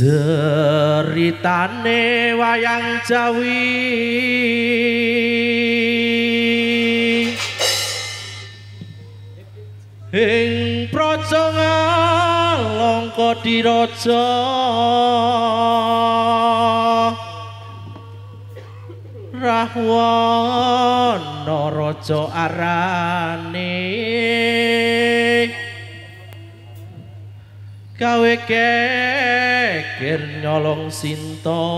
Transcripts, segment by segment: Ceritane wayang Jawi ing praja Langkadiraja Rahwana raja arane gawe keker nyolong sinta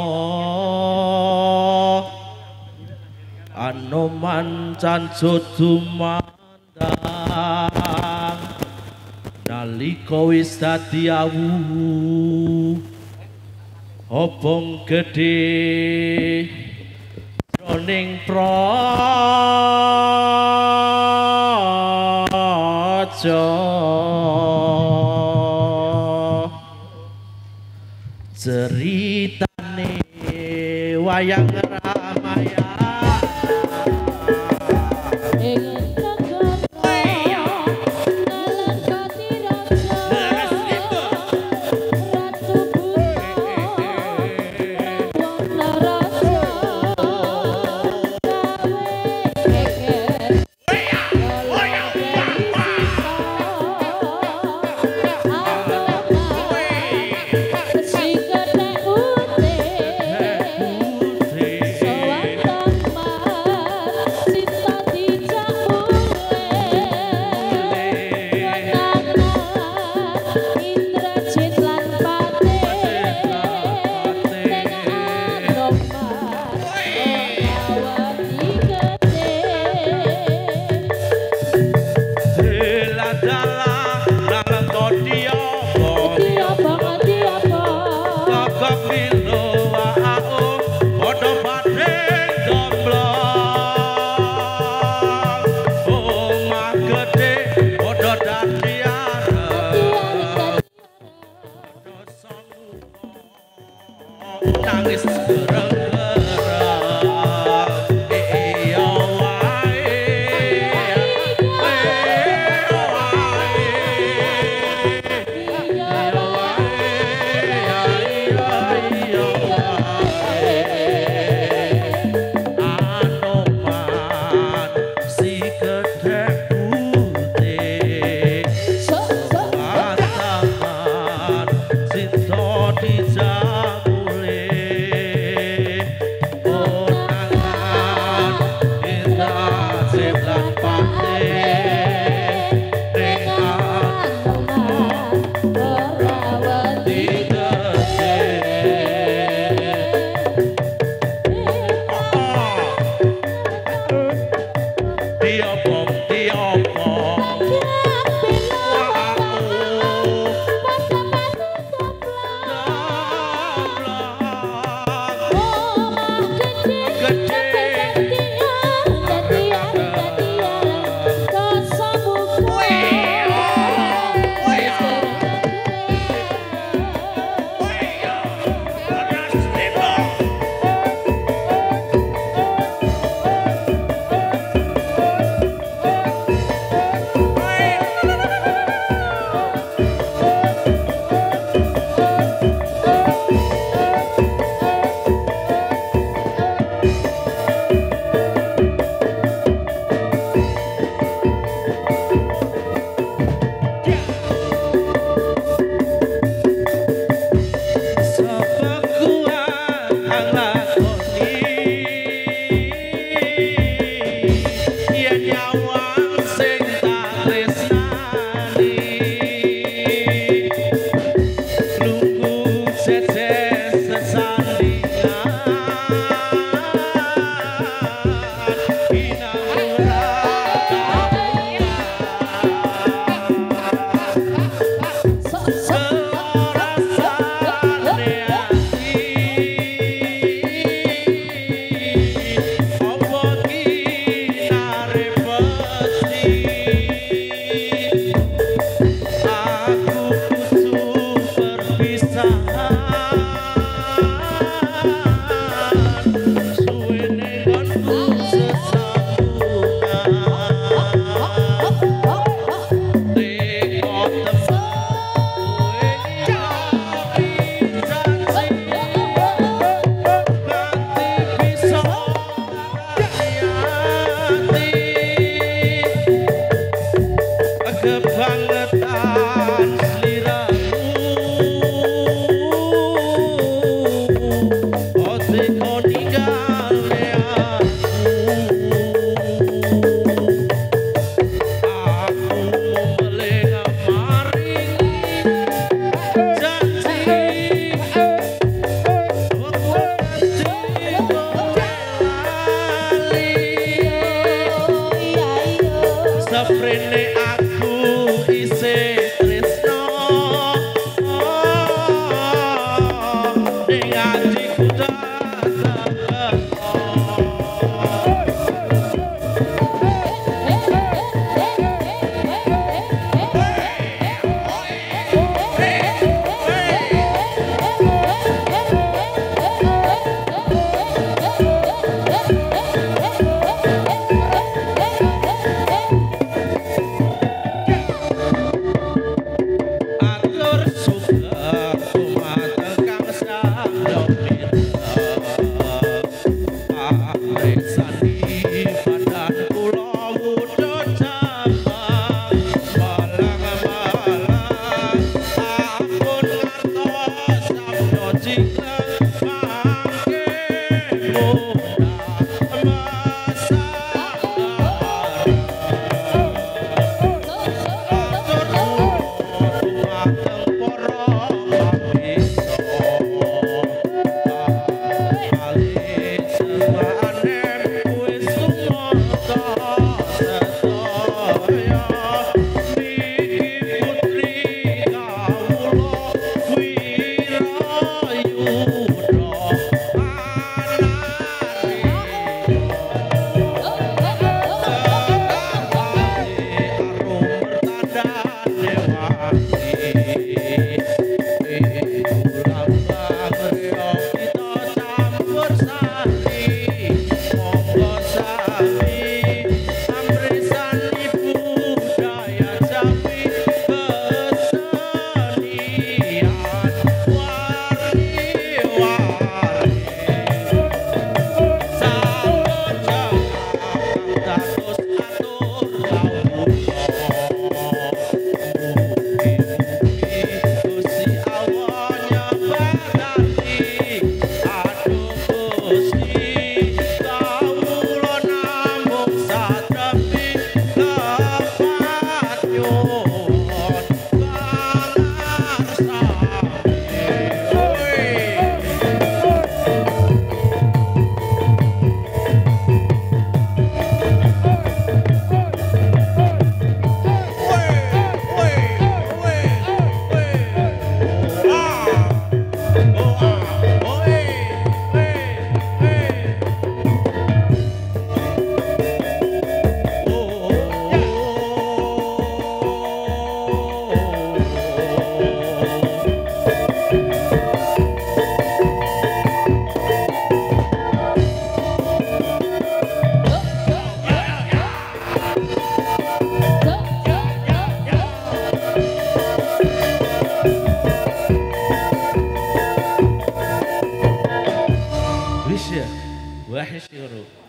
anoman cancut dumandang nalika wis dadi awu obong gedhe jroning praja. Ceritane wayang Ramaya hey.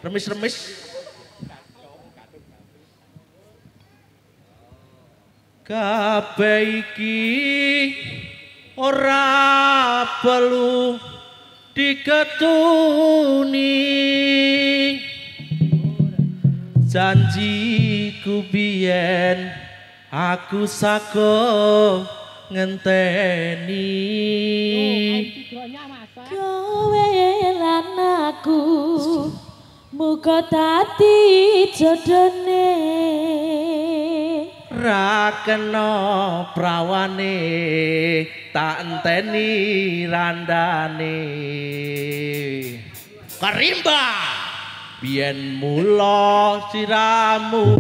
Remis-remis. Kabeh iki ora perlu diketuni. Janjiku biyen aku sako ngenteni. Kowe lan aku muga dadi jodhone ra kena prawane tak enteni randane karimba biyen mula siramu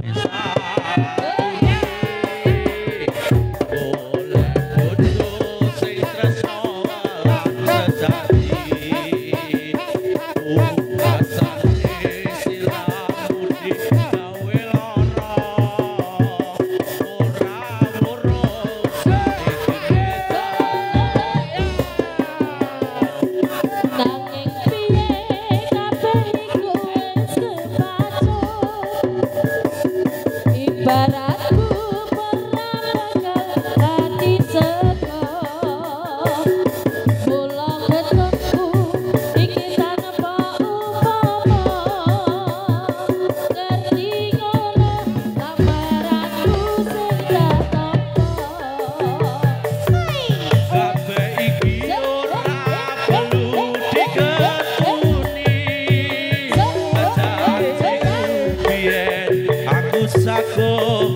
go.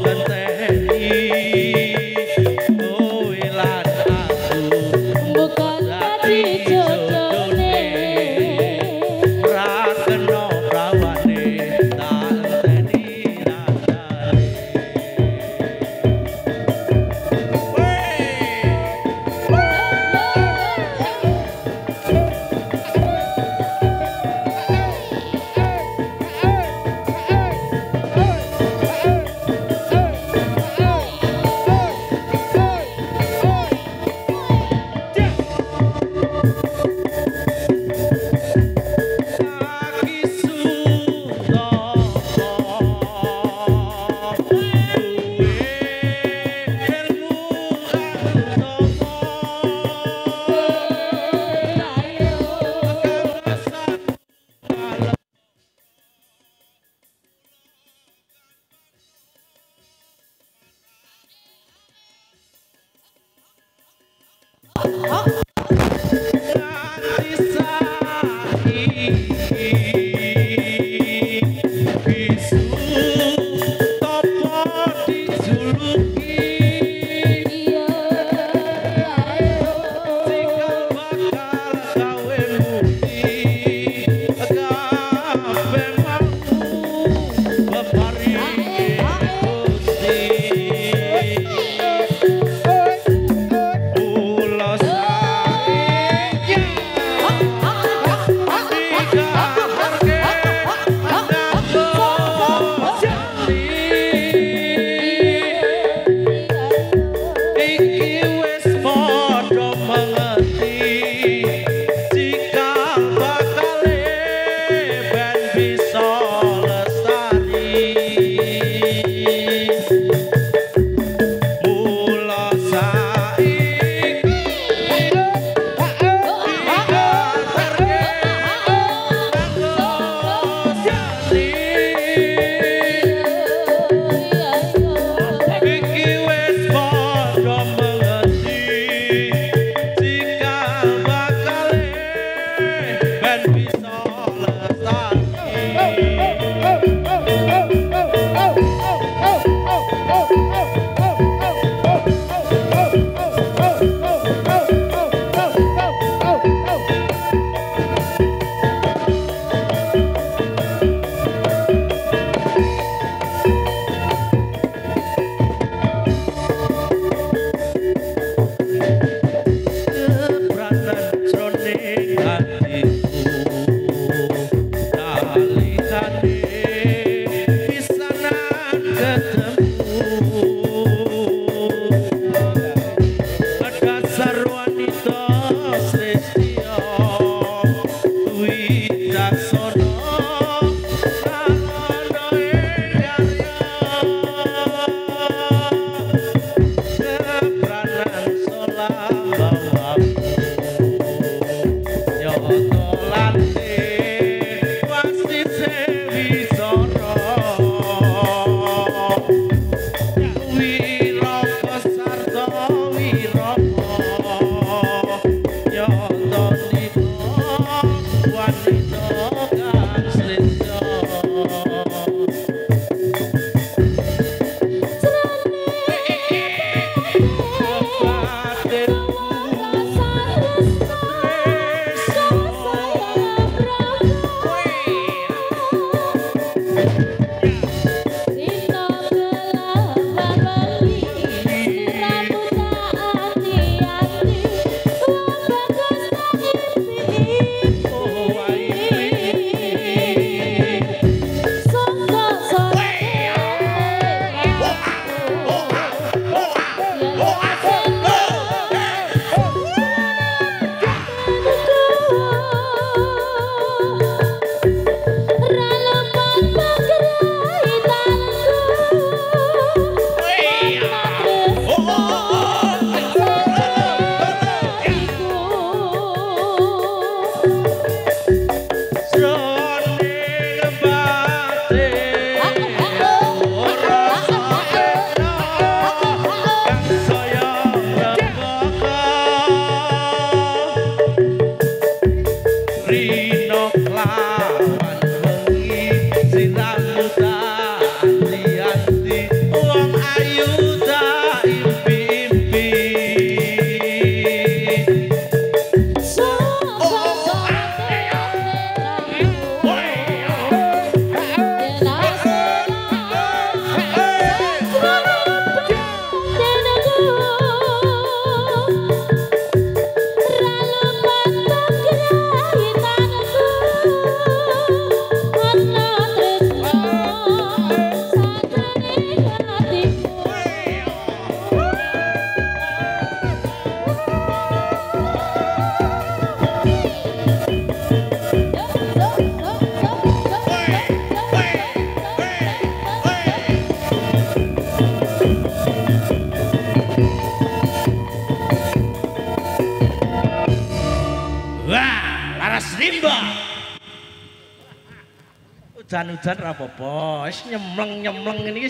Hujan-hujan rapopo, nyemleng-nyemleng ini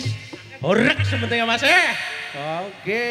horek sebetulnya mas ya. Oke.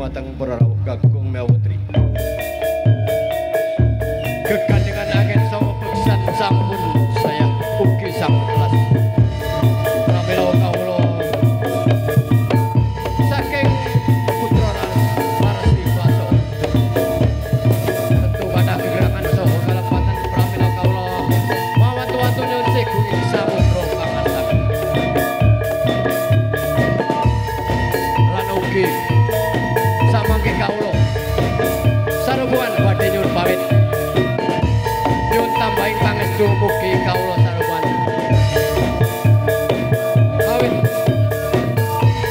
Dumateng peraraw kakung mewutri kekanjengan agen sawo peksan sampun sayang ugi sang kelas pramila kawula saking putra Larsi Plaso tentu kathah gerakan saha kalepatan pramila kawula mawantu-wantu nyuwun Gusti Saputra pangarsani lan ugi kaulo sarubuan badhe nyuwun pamit nyuwun tambahing pangestu mugi kaulo sarubuan awit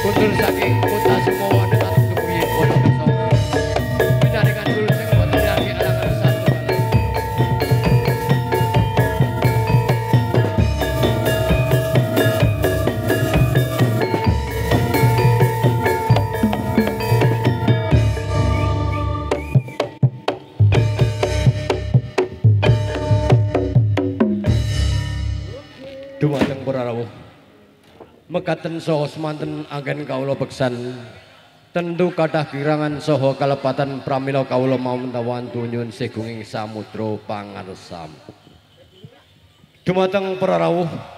kundur saking kota Sumowo dekat Tubuye Bondowoso pindahaken dulur sing boten nate alangan satu dumateng para rawuh mekaten saha semanten anggen kawula beksan tentu kathah kirangan saha kalepatan pramila kawula mawantu nyuwun segunging samudra pangarsam dumateng para rawuh